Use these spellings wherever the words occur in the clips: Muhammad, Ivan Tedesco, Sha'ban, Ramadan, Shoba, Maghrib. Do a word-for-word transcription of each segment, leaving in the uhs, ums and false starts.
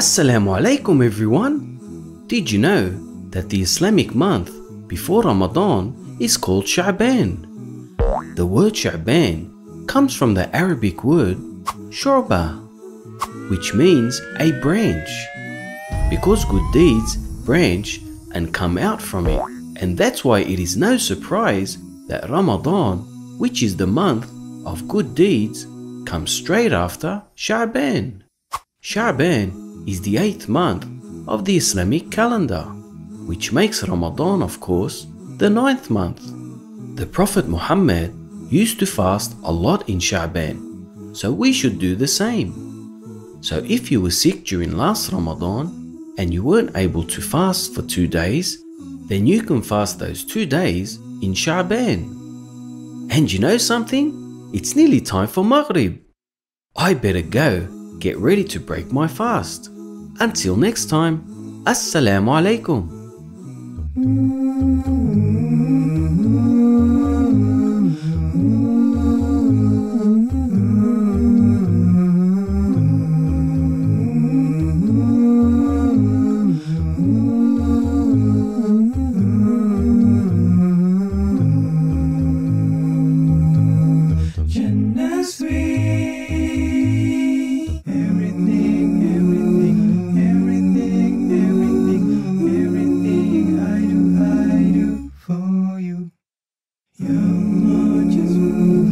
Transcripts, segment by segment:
Assalamu alaikum everyone. Did you know that the Islamic month before Ramadan is called Sha'ban? The word Sha'ban comes from the Arabic word Shoba, which means a branch, because good deeds branch and come out from it. And that's why it is no surprise that Ramadan, which is the month of good deeds, comes straight after Sha'ban. Sha'ban is the eighth month of the Islamic calendar, which makes Ramadan, of course, the ninth month. The Prophet Muhammad used to fast a lot in Sha'ban, so we should do the same. So if you were sick during last Ramadan and you weren't able to fast for two days, then you can fast those two days in Sha'ban. And you know something? It's nearly time for Maghrib. I better go get ready to break my fast. Until next time, Assalamu alaikum.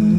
You.